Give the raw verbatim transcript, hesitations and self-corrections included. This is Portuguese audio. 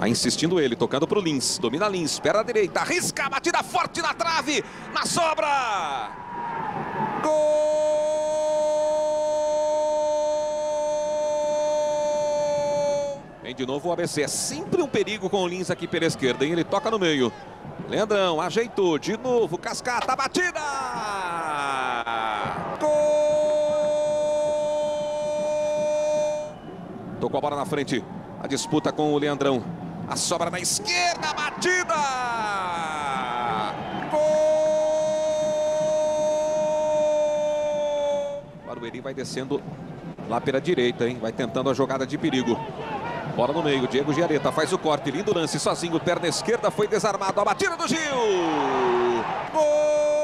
Vai insistindo ele, tocando pro Lins. Domina Lins, espera a direita, arrisca, batida forte na trave, na sobra! Gol! Vem de novo o A B C, é sempre um perigo com o Lins aqui pela esquerda, hein? Ele toca no meio. Leandrão, ajeitou, de novo, cascata, batida! Gol! Tocou a bola na frente, a disputa com o Leandrão. A sobra na esquerda, batida! Gol! Barueri vai descendo lá pela direita, hein? Vai tentando a jogada de perigo. Bola no meio, Diego Giaretta faz o corte, lindo lance, sozinho, perna esquerda, foi desarmado, a batida do Gil! Gol!